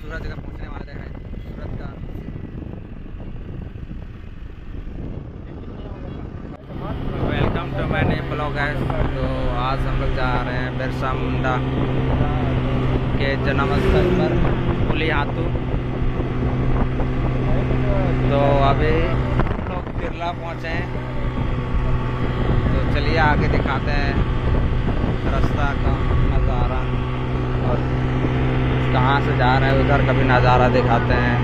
सूरत जगह पहुँचने वाले हैं। सूरत का welcome to my new blog guys. तो आज हम लोग जा रहे हैं बिरसा मुंडा के जन्मस्थल पर उलीहातू। तो अभी हम लोग बिरला पहुँचे हैं, तो चलिए आगे दिखाते हैं रास्ता का नज़ारा और कहाँ से जा रहे हैं उधर का भी नज़ारा दिखाते हैं।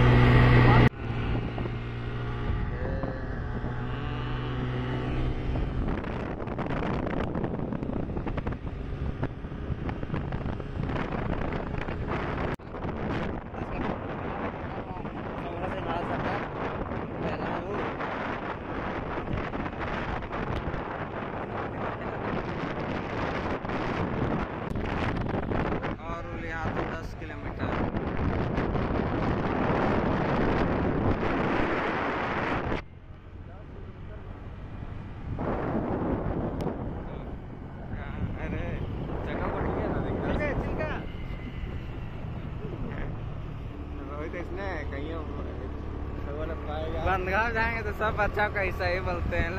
बंदगांव जाएंगे तो सब अच्छा कैसा ही बोलते हैं,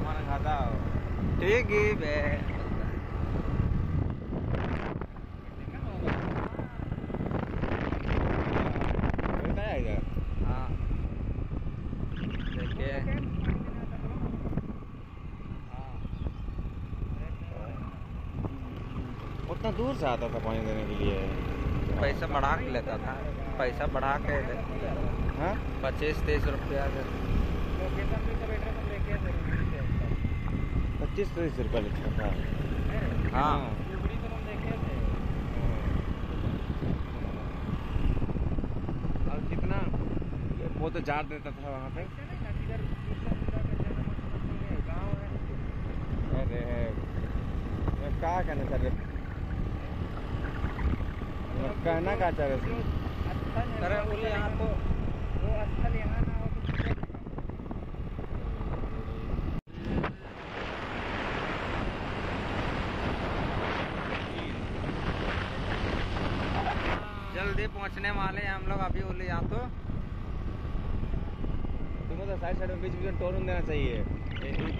मन खाता ठीक ही बे। हाँ देखिए, उतना दूर से आता था पानी देने के लिए, पैसा बढ़ा के लेता था, पैसा बढ़ा के 25-30 रुपया 25-30 रुपया लिखा था। हाँ और कितना वो तो जार देता था वहाँ पे। अरे क्या कहना चाह रहे, कहना क्या चाह रहे अरे बोले यहाँ तो वो स्थल यहाँ ना हो तो जल्दी पहुँचने वाले हैं हम लोग। अभी बोले यहाँ तो तुम्हें तो साइड में बीच बीच में टोर्न देना चाहिए,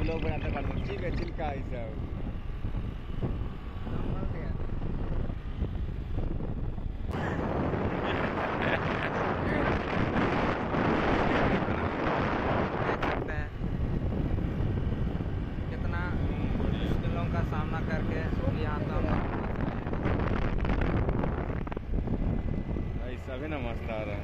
ब्लॉग बनाते पड़ते ठीक है। चिल्का ऐसा सभी नमस्ते आ रहे हैं।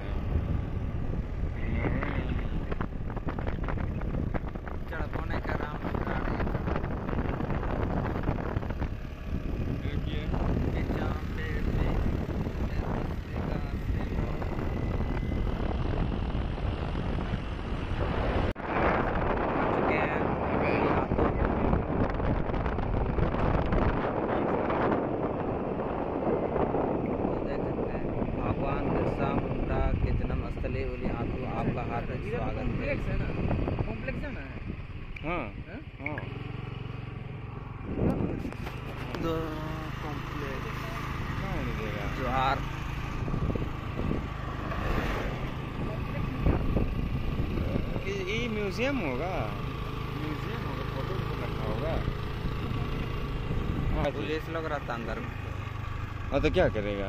आपका हार्दिक स्वागत है। कॉम्प्लेक्स है ना? हाँ हाँ तो कॉम्प्लेक्स जोहार ये म्यूजियम होगा फोटो रखा होगा। पुलिस लोग रहता अंदर में, हाँ तो क्या करेगा,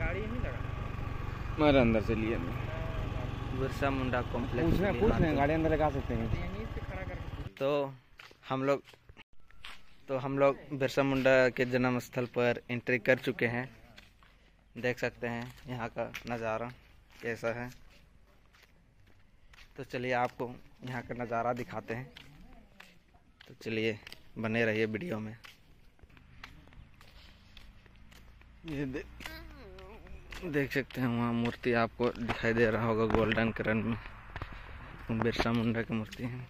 गाड़ी नहीं लगा मेरे अंदर से लिए बिरसा मुंडा कॉम्प्लेक्स पूछना गाड़ी अंदर लगा सकते हैं। तो हम लोग बिरसा मुंडा के जन्म स्थल पर एंट्री कर चुके हैं। देख सकते हैं यहाँ का नज़ारा कैसा है, तो चलिए आपको यहाँ का नज़ारा दिखाते हैं। तो चलिए बने रहिए वीडियो में। ये देख सकते हैं वहाँ मूर्ति आपको दिखाई दे रहा होगा गोल्डन कलर में, बिरसा मुंडा की मूर्ति है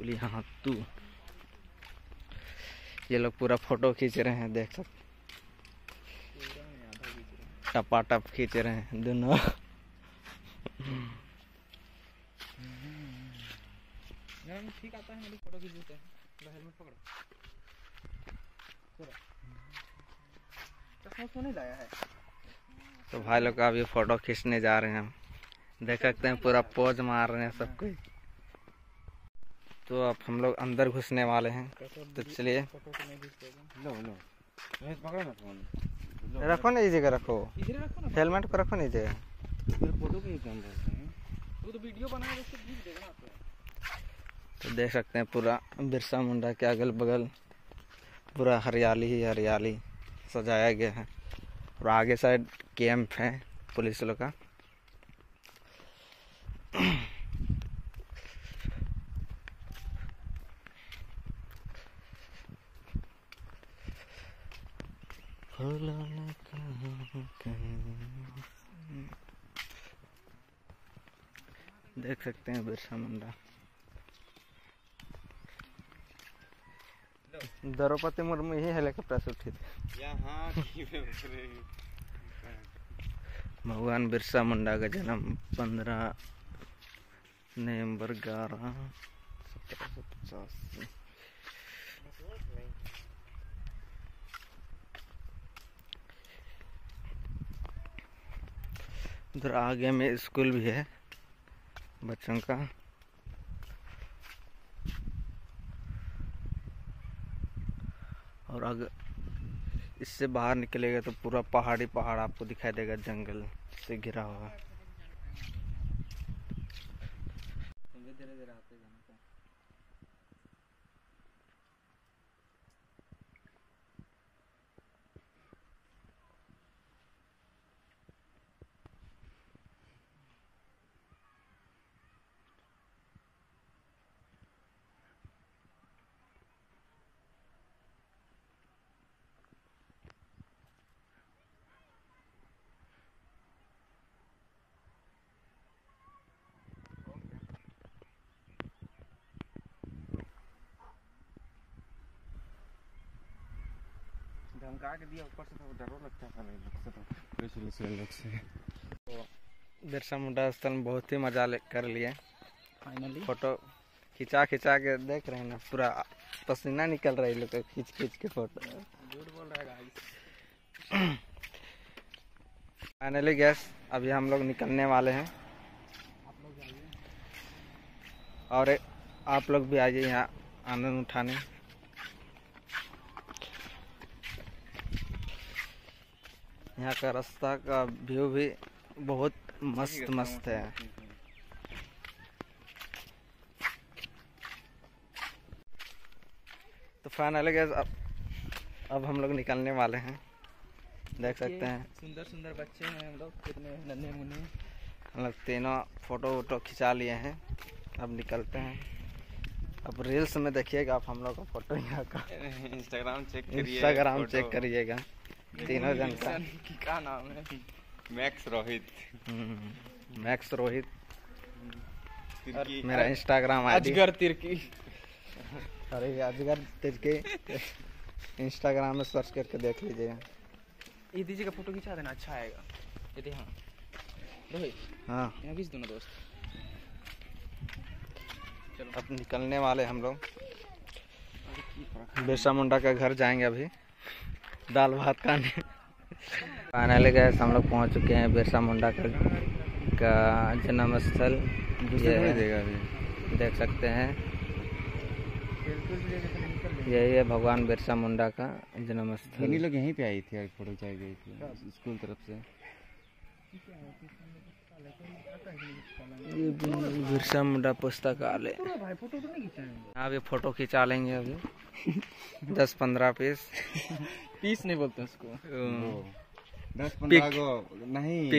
उलीहातू। ये लोग पूरा फोटो खींच रहे हैं, देख सकते टपाटप खींच रहे हैं दोनों। ठीक आता है फोटो खींचते हैं, हेलमेट पकड़ो। चश्मा क्यों नहीं लाया है? तो भाई लोग का अभी फोटो खींचने जा रहे हैं हम, देख सकते हैं पूरा पोज मार रहे हैं सब कोई। तो अब हम लोग अंदर घुसने वाले हैं, तो चलिए रखो ना, इस जगह रखो, हेलमेट पर रखो ना इस जगह। तो देख सकते हैं पूरा बिरसा मुंडा के अगल बगल पूरा हरियाली ही हरियाली सजाया गया है, और आगे साइड कैंप है पुलिस लोग का। देख सकते हैं बिरसा मुंडा, द्रौपदी मुर्मू ही हेलीकॉप्टर से उठी थी। भगवान बिरसा मुंडा का जन्म 15 नवंबर 1785। उधर आगे में स्कूल भी है बच्चों का। और अगर इससे बाहर निकलेगा तो पूरा पहाड़ी पहाड़ आपको दिखाई देगा, जंगल से घिरा हुआ। के दिया ऊपर से तो डर लगता था, नहीं लगता। बिरसा मुंडा स्थल में बहुत ही मजा कर लिए, फाइनली फोटो खिंचा के देख रहे हैं ना, पूरा पसीना निकल रहा है लोग खींच के फोटो। झूठ बोल रहा है। फाइनली गैस अभी हम लोग निकलने वाले हैं, आप लोग आइए और आप लोग भी आइए यहाँ आनंद उठाने। यहाँ का रास्ता का व्यू भी बहुत मस्त है। तो फाइनली गाइस अब हम लोग निकलने वाले हैं, देख सकते हैं सुंदर बच्चे हैं हम लोग, कितने नन्हे मुन्ने। हम लोग तीनों फोटो खिंचा लिए हैं, अब निकलते हैं। अब रील्स में देखिएगा आप हम लोग का फोटो, यहाँ का इंस्टाग्राम चेक करिएगा। तीनों जन का नाम है मैक्स रोहित, मेरा इंस्टाग्राम आईडी अजगर तिरकी इंस्टाग्राम में सर्च करके देख लीजिएगा। ये दीजिए का फोटो खिंचा देना, अच्छा आएगा यदि। हाँ रोहित, हाँ यहाँ खींच दोनों दोस्त। चलो अब निकलने वाले हम लोग, बिरसा मुंडा का घर जाएंगे अभी दाल भात खाने। फाइनली गैस हम लोग पहुँच चुके हैं बिरसा मुंडा का जन्म स्थल, देख सकते हैं यही है भगवान बिरसा मुंडा का जन्म स्थल। ये लोग यहीं पे आई थी, फोटो खिंचाई गई थी स्कूल तरफ से। ये बिरसा मुंडा पुस्तकालय, यहाँ भी फोटो खिंचा लेंगे अभी 10-15 पीस नहीं बोलते उसको, 10-15 नहीं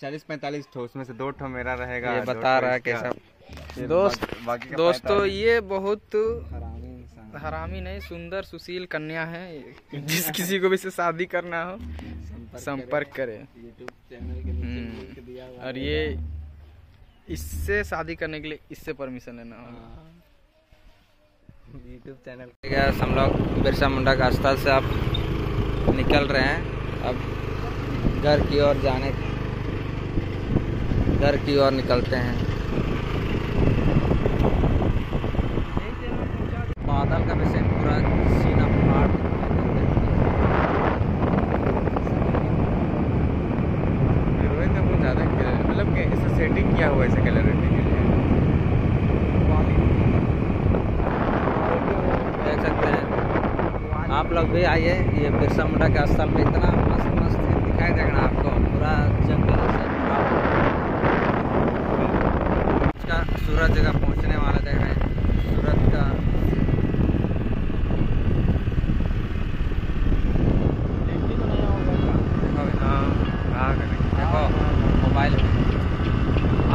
40-45 ठो, उसमें से 2 ठो मेरा रहेगा। ये बता रहा है कैसा दोस्तों, ये बहुत हरामी नहीं, सुंदर सुशील कन्या है। जिस किसी को भी से शादी करना हो संपर्क करें। और ये इससे शादी करने के लिए इससे परमिशन लेना होगा। यूट्यूब चैनल गैस हम लोग बिरसा मुंडा का रास्ता से आप निकल रहे हैं, अब घर की ओर निकलते हैं। बादल का वैसे पूरा सीना फाड़ किया हुआ इसे कलर करने के लिए। देख सकते हैं आप लोग भी आइए, ये बिरसा मुंडा के स्थल में इतना मस्त मस्त दिखाई देगा आपको, पूरा जंगल से पूरा। सूरज जगह पहुंचने वाला देख रहे हैं, सूरज का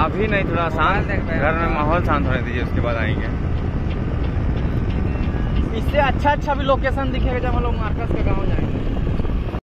अभी नहीं, थोड़ा शांत घर में माहौल शांत होने दीजिए, उसके बाद आएंगे। इससे अच्छा अच्छा भी लोकेशन दिखेगा जब हम लोग मार्कस का गाँव जाएंगे।